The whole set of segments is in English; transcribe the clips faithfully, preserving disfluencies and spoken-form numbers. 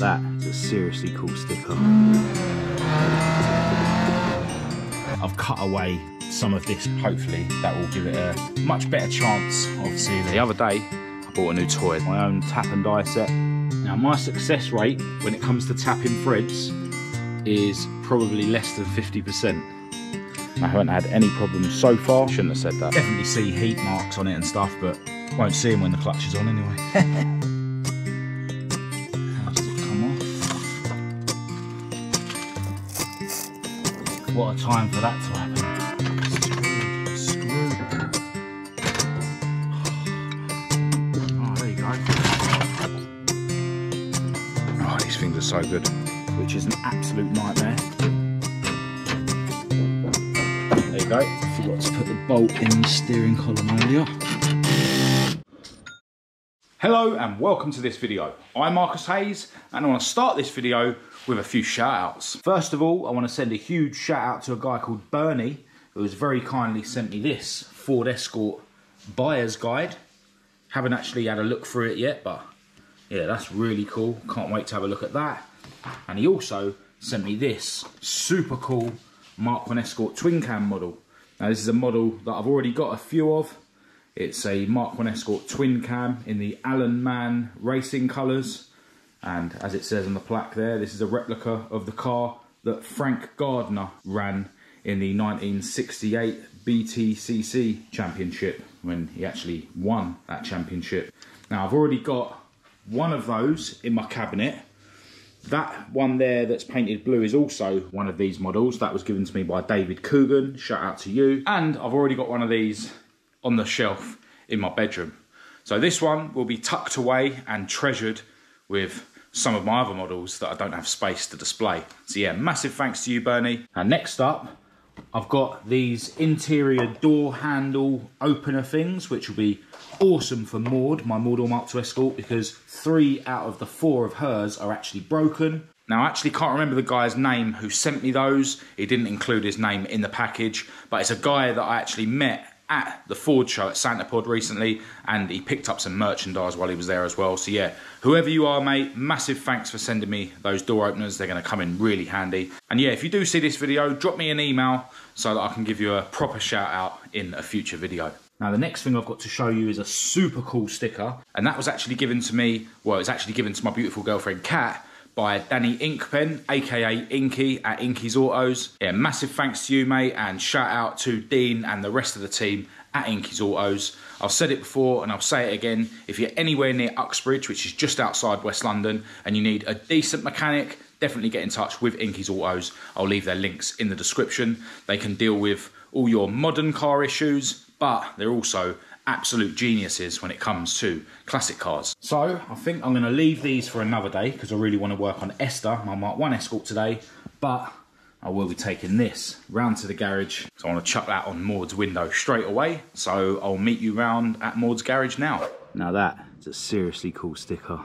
That is a seriously cool sticker. I've cut away some of this. Hopefully that will give it a much better chance of seeing it. The other day, I bought a new toy, my own tap and die set. Now my success rate when it comes to tapping threads is probably less than fifty percent. I haven't had any problems so far. Shouldn't have said that. Definitely see heat marks on it and stuff, but won't see them when the clutch is on anyway. How does it come off? What a time for that to happen. Screw. Oh, there you go. Oh, these things are so good. Which is an absolute nightmare. Go. Forgot to put the bolt in the steering column earlier. Hello and welcome to this video. I'm Marcus Hayes and I want to start this video with a few shout outs. First of all, I want to send a huge shout out to a guy called Bernie who has very kindly sent me this Ford Escort buyer's guide. Haven't actually had a look through it yet, but yeah, that's really cool. Can't wait to have a look at that. And he also sent me this super cool Mk one Escort twin cam model. Now this is a model that I've already got a few of. It's a Mk one Escort twin cam in the Alan Mann racing colours. And as it says on the plaque there, this is a replica of the car that Frank Gardner ran in the nineteen sixty-eight B T C C championship when he actually won that championship. Now I've already got one of those in my cabinet. That one there that's painted blue is also one of these models. That was given to me by David Coogan. Shout out to you. And I've already got one of these on the shelf in my bedroom. So this one will be tucked away and treasured with some of my other models that I don't have space to display. So yeah, massive thanks to you, Bernie. And next up, I've got these interior door handle opener things, which will be awesome for Maud, my Maud Mk two Escort, because three out of the four of hers are actually broken. Now, I actually can't remember the guy's name who sent me those. He didn't include his name in the package, but it's a guy that I actually met at the Ford show at Santapod recently, and he picked up some merchandise while he was there as well. So yeah, whoever you are, mate, massive thanks for sending me those door openers. They're gonna come in really handy. And yeah, if you do see this video, drop me an email so that I can give you a proper shout out in a future video. Now the next thing I've got to show you is a super cool sticker, and that was actually given to me, well, it's actually given to my beautiful girlfriend Kat by Danny Inkpen, aka Inky at Inky's Autos. Yeah, massive thanks to you, mate, and shout out to Dean and the rest of the team at Inky's Autos. I've said it before and I'll say it again, if you're anywhere near Uxbridge, which is just outside West London, and you need a decent mechanic, definitely get in touch with Inky's Autos. I'll leave their links in the description. They can deal with all your modern car issues, but they're also absolute geniuses when it comes to classic cars. So I think I'm going to leave these for another day because I really want to work on Esther, my Mk one Escort, today, but I will be taking this round to the garage. So I want to chuck that on Maud's window straight away. So I'll meet you round at Maud's garage now. Now that is a seriously cool sticker.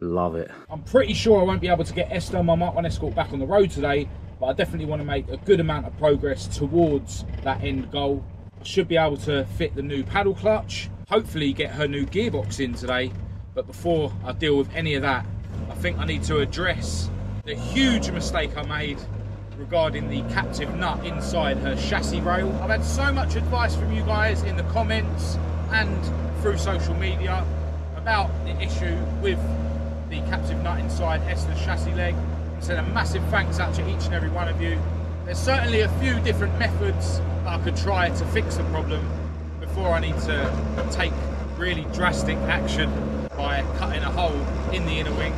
Love it. I'm pretty sure I won't be able to get Esther, my Mk one Escort, back on the road today, but I definitely want to make a good amount of progress towards that end goal. I should be able to fit the new paddle clutch, hopefully get her new gearbox in today, but before I deal with any of that, I think I need to address the huge mistake I made regarding the captive nut inside her chassis rail. I've had so much advice from you guys in the comments and through social media about the issue with the captive nut inside Esther's chassis leg. Send a massive thanks out to each and every one of you. There's certainly a few different methods that I could try to fix the problem before I need to take really drastic action by cutting a hole in the inner wing.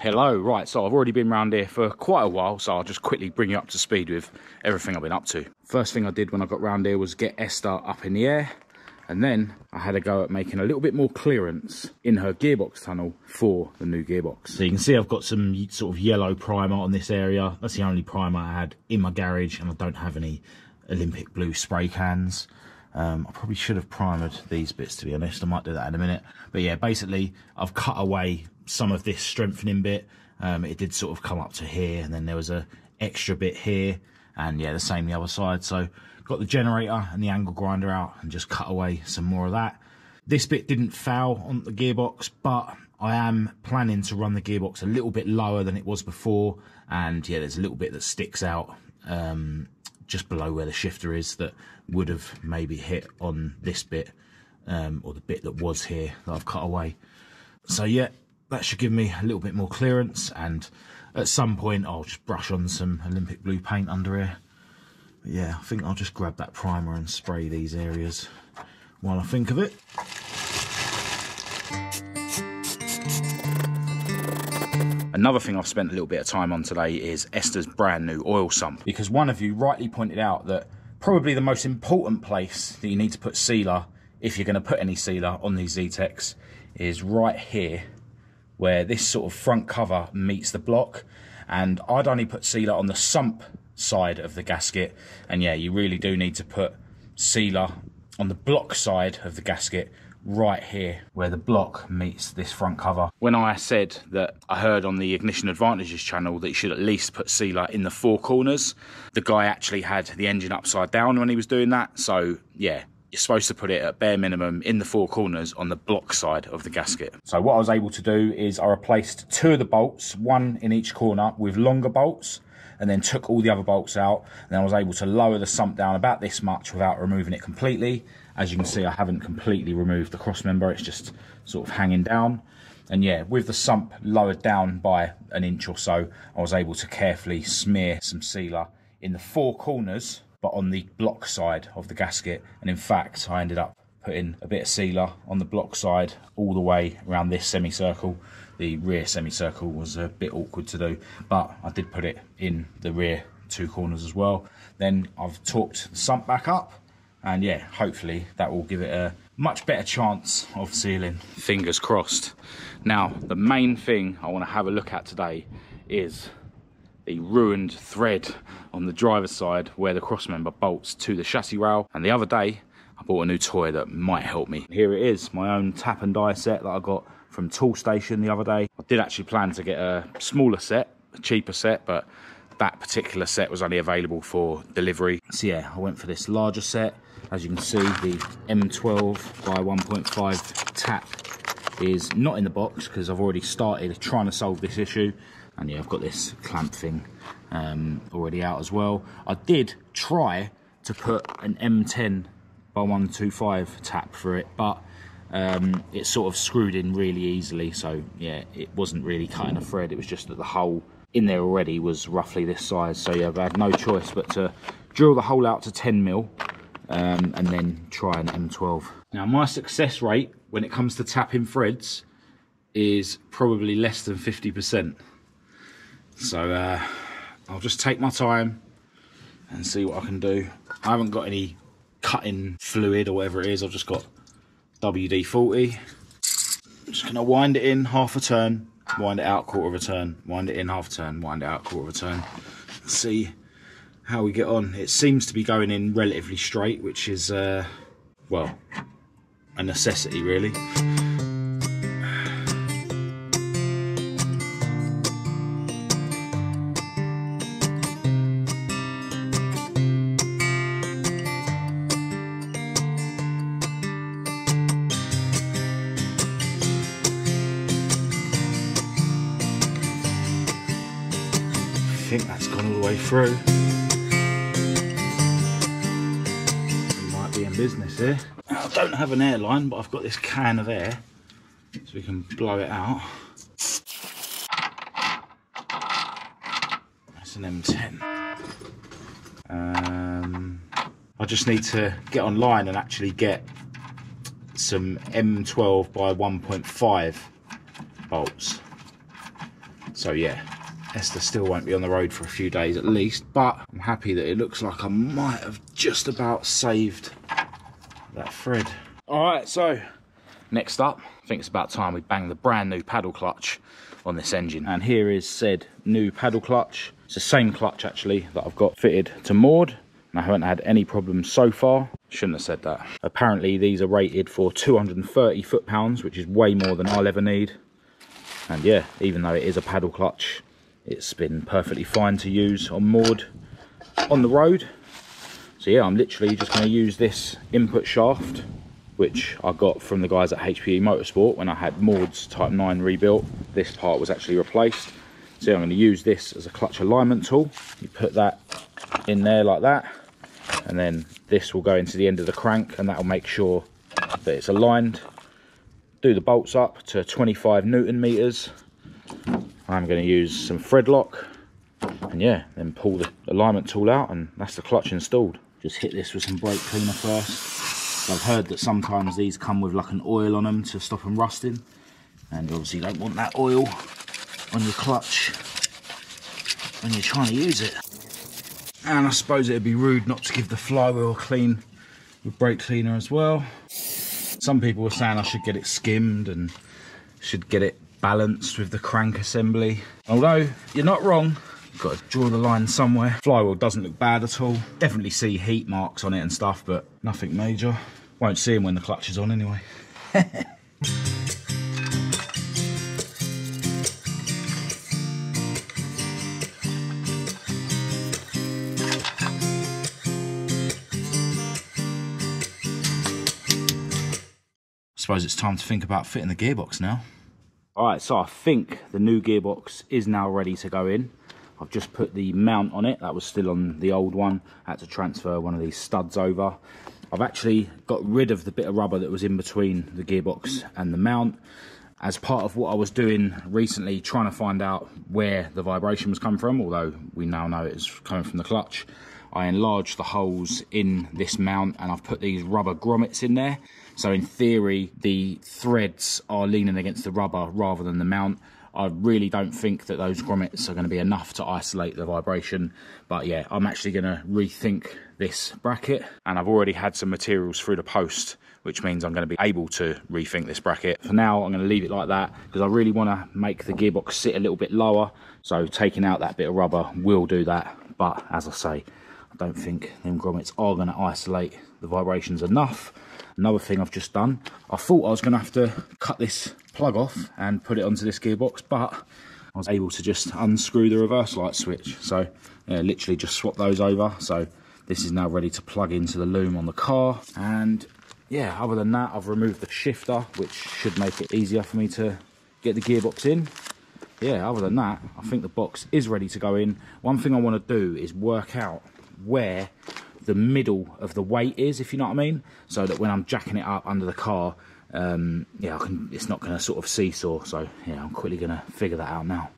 Hello, right, so I've already been around here for quite a while, so I'll just quickly bring you up to speed with everything I've been up to. First thing I did when I got round here was get Esther up in the air, and then I had a go at making a little bit more clearance in her gearbox tunnel for the new gearbox. So you can see I've got some sort of yellow primer on this area. That's the only primer I had in my garage, and I don't have any Olympic blue spray cans. Um, I probably should have primed these bits, to be honest. I might do that in a minute. But yeah, basically I've cut away some of this strengthening bit um, it did sort of come up to here, and then there was a extra bit here, and yeah, the same the other side. So got the generator and the angle grinder out and just cut away some more of that. This bit didn't foul on the gearbox, but I am planning to run the gearbox a little bit lower than it was before, and yeah, there's a little bit that sticks out um, just below where the shifter is that would have maybe hit on this bit, um, or the bit that was here that I've cut away. So yeah, that should give me a little bit more clearance, and at some point I'll just brush on some Olympic blue paint under here. But yeah, I think I'll just grab that primer and spray these areas while I think of it. Another thing I've spent a little bit of time on today is Esther's brand new oil sump, because one of you rightly pointed out that probably the most important place that you need to put sealer, if you're going to put any sealer on these Z-Tecs, is right here, where this sort of front cover meets the block. And I'd only put sealer on the sump side of the gasket, and yeah, you really do need to put sealer on the block side of the gasket, right here where the block meets this front cover. When I said that I heard on the Ignition Advantages channel that you should at least put sealer in the four corners, the guy actually had the engine upside down when he was doing that. So yeah, you're supposed to put it at bare minimum in the four corners on the block side of the gasket. So what I was able to do is I replaced two of the bolts, one in each corner, with longer bolts, and then took all the other bolts out, and I was able to lower the sump down about this much without removing it completely. As you can see, I haven't completely removed the cross member, it's just sort of hanging down. And yeah, with the sump lowered down by an inch or so, I was able to carefully smear some sealer in the four corners, but on the block side of the gasket. And in fact, I ended up putting a bit of sealer on the block side all the way around this semicircle. The rear semicircle was a bit awkward to do, but I did put it in the rear two corners as well. Then I've torqued the sump back up, and yeah, hopefully that will give it a much better chance of sealing. Fingers crossed. Now, the main thing I want to have a look at today is the ruined thread on the driver's side where the crossmember bolts to the chassis rail. And the other day, I bought a new toy that might help me. Here it is, my own tap and die set that I got from Tool Station the other day. I did actually plan to get a smaller set, a cheaper set, but that particular set was only available for delivery. So yeah, I went for this larger set. As you can see, the M twelve by one point five tap is not in the box because I've already started trying to solve this issue. And yeah, I've got this clamp thing um, already out as well. I did try to put an M ten by one twenty-five tap for it, but um, it's sort of screwed in really easily. So yeah, it wasn't really cutting a thread. It was just that the hole in there already was roughly this size. So yeah, I've had no choice but to drill the hole out to ten mil. Um, and then try an M twelve. Now, my success rate when it comes to tapping threads is probably less than fifty percent. So uh, I'll just take my time and see what I can do. I haven't got any cutting fluid or whatever it is. I've just got W D forty. I'm just gonna wind it in half a turn, wind it out quarter of a turn, wind it in half a turn, wind it out quarter of a turn. Let's see how we get on. It seems to be going in relatively straight, which is, uh, well, a necessity really. I think that's gone all the way through. Business here. I don't have an airline, but I've got this can of air, so we can blow it out. That's an M ten. Um, I just need to get online and actually get some M twelve by one point five bolts. So yeah, Esther still won't be on the road for a few days at least, but I'm happy that it looks like I might have just about saved that thread. All right, so next up, I think it's about time we bang the brand new paddle clutch on this engine. And here is said new paddle clutch. It's the same clutch actually that I've got fitted to Maud, and I haven't had any problems so far. Shouldn't have said that. Apparently these are rated for two hundred and thirty foot pounds, which is way more than I'll ever need. And yeah, even though it is a paddle clutch, it's been perfectly fine to use on Maud on the road. So yeah, I'm literally just going to use this input shaft, which I got from the guys at H P E Motorsport when I had Maud's Type nine rebuilt. This part was actually replaced. So I'm going to use this as a clutch alignment tool. You put that in there like that, and then this will go into the end of the crank, and that will make sure that it's aligned. Do the bolts up to twenty-five newton meters. I'm going to use some thread lock, and yeah, then pull the alignment tool out, and that's the clutch installed. Just hit this with some brake cleaner first. I've heard that sometimes these come with like an oil on them to stop them rusting, and obviously you don't want that oil on your clutch when you're trying to use it. And I suppose it'd be rude not to give the flywheel a clean with brake cleaner as well. Some people were saying I should get it skimmed and should get it balanced with the crank assembly. Although you're not wrong, you've got to draw the line somewhere. Flywheel doesn't look bad at all. Definitely see heat marks on it and stuff, but nothing major. Won't see them when the clutch is on anyway. I suppose it's time to think about fitting the gearbox now. All right, so I think the new gearbox is now ready to go in. I've just put the mount on it. That was still on the old one. I had to transfer one of these studs over. I've actually got rid of the bit of rubber that was in between the gearbox and the mount. As part of what I was doing recently, trying to find out where the vibration was coming from, although we now know it's coming from the clutch, I enlarged the holes in this mount, and I've put these rubber grommets in there. So in theory, the threads are leaning against the rubber rather than the mount. I really don't think that those grommets are going to be enough to isolate the vibration. But yeah, I'm actually going to rethink this bracket. And I've already had some materials through the post, which means I'm going to be able to rethink this bracket. For now, I'm going to leave it like that because I really want to make the gearbox sit a little bit lower. So taking out that bit of rubber will do that. But as I say, I don't think them grommets are going to isolate the vibrations enough. Another thing I've just done, I thought I was going to have to cut this plug off and put it onto this gearbox, but I was able to just unscrew the reverse light switch. So yeah, literally just swap those over. So this is now ready to plug into the loom on the car. And yeah, other than that, I've removed the shifter, which should make it easier for me to get the gearbox in. Yeah, other than that, I think the box is ready to go in. One thing I want to do is work out where the middle of the weight is, if you know what I mean, so that when I'm jacking it up under the car, um, yeah, I can, it's not going to sort of seesaw. So yeah, I'm quickly going to figure that out now.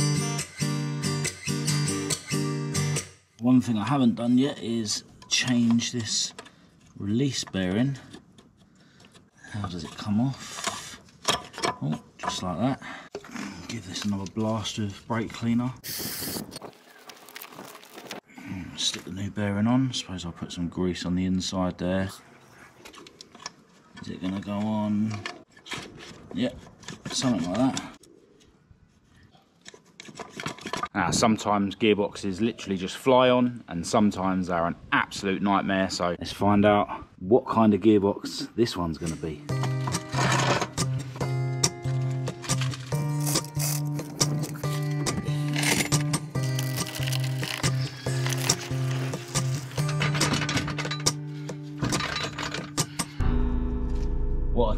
One thing I haven't done yet is change this release bearing. How does it come off? Oh, just like that. Give this another blast with brake cleaner. Stick the new bearing on. Suppose I'll put some grease on the inside there. Is it gonna go on? Yep, yeah, something like that. Now, sometimes gearboxes literally just fly on, and sometimes they're an absolute nightmare. So let's find out what kind of gearbox this one's gonna be.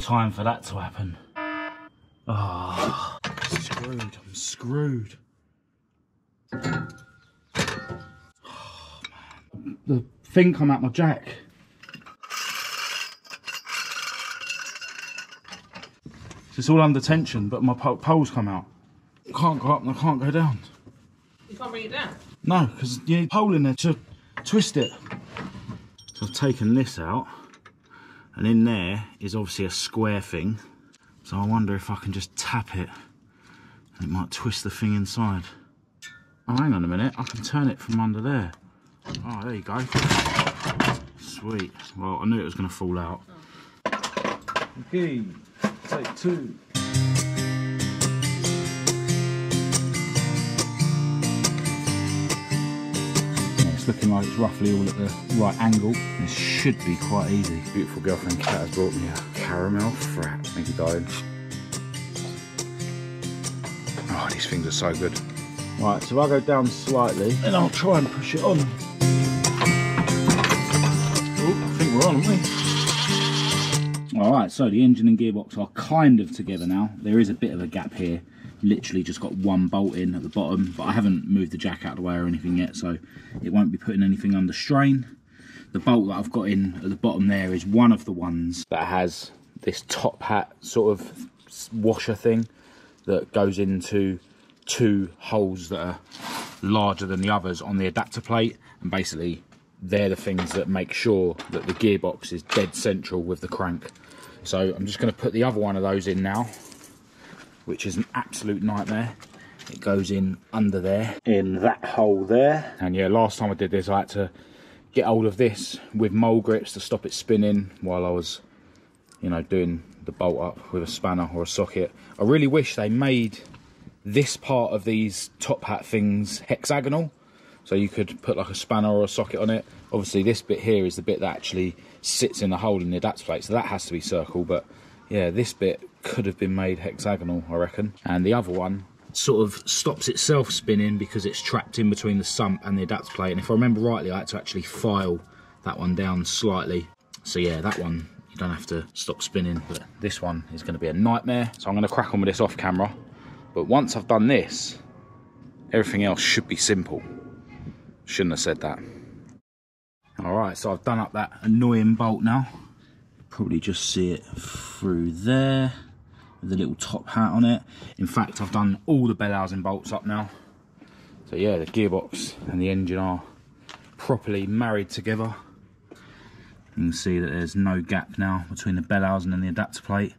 Time for that to happen. Oh, I'm screwed, I'm screwed. Oh, man. The thing come out my jack. It's all under tension, but my poles come out. I can't go up and I can't go down. You can't bring it down? No, because you need a pole in there to twist it. So I've taken this out. And in there is obviously a square thing. So I wonder if I can just tap it and it might twist the thing inside. Oh, hang on a minute, I can turn it from under there. Oh, there you go. Sweet. Well, I knew it was gonna fall out. Okay, take two. Looking like it's roughly all at the right angle. This should be quite easy. Beautiful girlfriend Kat has brought me a caramel frap. Thank you, darling. These things are so good. Right, so I'll go down slightly and I'll try and push it on. Oh, I think we're on, aren't we? Alright, so the engine and gearbox are kind of together now. There is a bit of a gap here. Literally just got one bolt in at the bottom, but I haven't moved the jack out of the way or anything yet, so it won't be putting anything under strain. The bolt that I've got in at the bottom there is one of the ones that has this top hat sort of washer thing that goes into two holes that are larger than the others on the adapter plate, and basically they're the things that make sure that the gearbox is dead central with the crank. So I'm just going to put the other one of those in now, which is an absolute nightmare. It goes in under there, in that hole there. And yeah, last time I did this, I had to get hold of this with mole grips to stop it spinning while I was, you know, doing the bolt up with a spanner or a socket. I really wish they made this part of these top hat things hexagonal, so you could put like a spanner or a socket on it. Obviously this bit here is the bit that actually sits in the hole in the adapter plate, so that has to be circle, but yeah, this bit could have been made hexagonal, I reckon. And the other one sort of stops itself spinning because it's trapped in between the sump and the adapter plate, and if I remember rightly, I had to actually file that one down slightly. So yeah, that one, you don't have to stop spinning, but this one is going to be a nightmare. So I'm going to crack on with this off camera. But once I've done this, everything else should be simple. Shouldn't have said that. All right, so I've done up that annoying bolt now. Probably just see it through there with a little top hat on it. In fact, I've done all the bell housing bolts up now. So yeah, the gearbox and the engine are properly married together. You can see that there's no gap now between the bell housing and the adapter plate.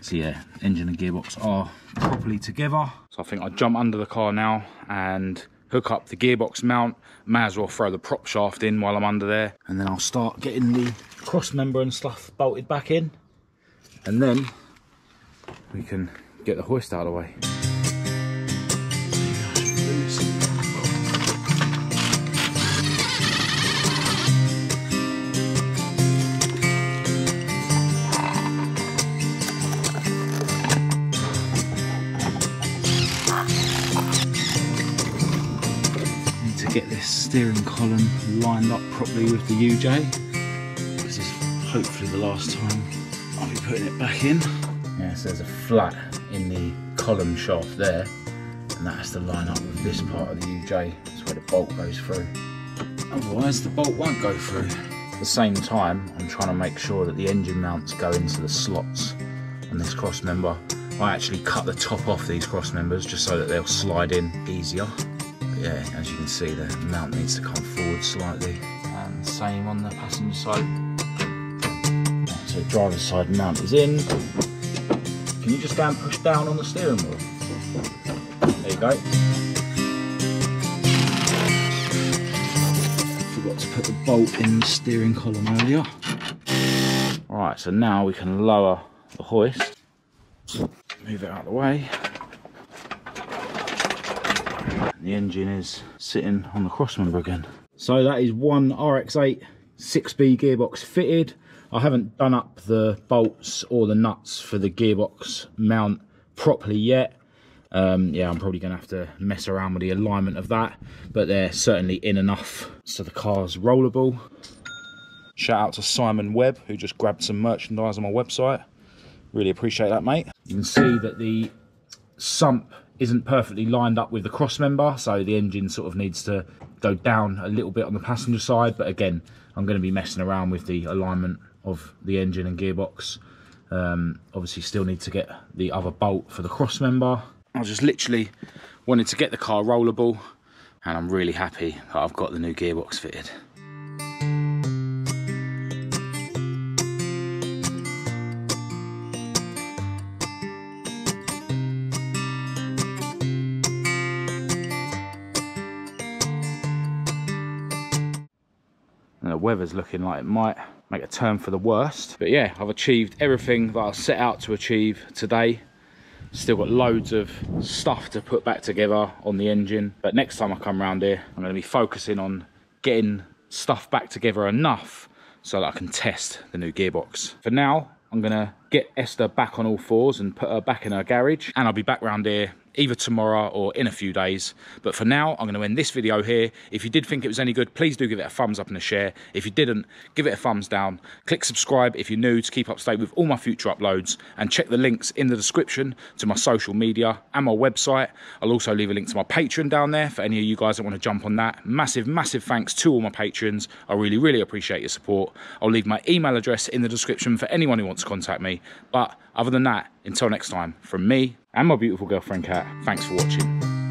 So yeah, engine and gearbox are properly together. So I think I'll jump under the car now and hook up the gearbox mount. May as well throw the prop shaft in while I'm under there. And then I'll start getting the cross member and stuff bolted back in. And then we can get the hoist out of the way. Get this steering column lined up properly with the U J. This is hopefully the last time I'll be putting it back in. Yeah, so there's a flat in the column shaft there, and that has to line up with this part of the U J. That's where the bolt goes through. Otherwise the bolt won't go through. At the same time, I'm trying to make sure that the engine mounts go into the slots on this cross member. I actually cut the top off these cross members just so that they'll slide in easier. Yeah, as you can see, the mount needs to come forward slightly, and same on the passenger side. So driver's side mount is in. Can you just go and push down on the steering wheel? There you go. Forgot to put the bolt in the steering column earlier. All right, so now we can lower the hoist. Move it out of the way. The engine is sitting on the crossmember again. So that is one R X eight six speed gearbox fitted. I haven't done up the bolts or the nuts for the gearbox mount properly yet. Um, yeah, I'm probably going to have to mess around with the alignment of that, but they're certainly in enough so the car's rollable. Shout out to Simon Webb, who just grabbed some merchandise on my website. Really appreciate that, mate. You can see that the sump isn't perfectly lined up with the cross member, so the engine sort of needs to go down a little bit on the passenger side, but again, I'm going to be messing around with the alignment of the engine and gearbox. Um, obviously still need to get the other bolt for the cross member. I just literally wanted to get the car rollable, and I'm really happy that I've got the new gearbox fitted. Weather's looking like it might make a turn for the worst, but yeah, I've achieved everything that I set out to achieve today. Still got loads of stuff to put back together on the engine, but next time I come around here, I'm going to be focusing on getting stuff back together enough so that I can test the new gearbox. For now, I'm going to get Esther back on all fours and put her back in her garage, and I'll be back round here either tomorrow or in a few days. But for now, I'm going to end this video here. If you did think it was any good, please do give it a thumbs up and a share. If you didn't, give it a thumbs down. Click subscribe if you're new to keep up to date with all my future uploads, and check the links in the description to my social media and my website. I'll also leave a link to my Patreon down there for any of you guys that want to jump on that. Massive, massive thanks to all my patrons. I really, really appreciate your support. I'll leave my email address in the description for anyone who wants to contact me. But other than that, until next time, from me and my beautiful girlfriend Kat, thanks for watching.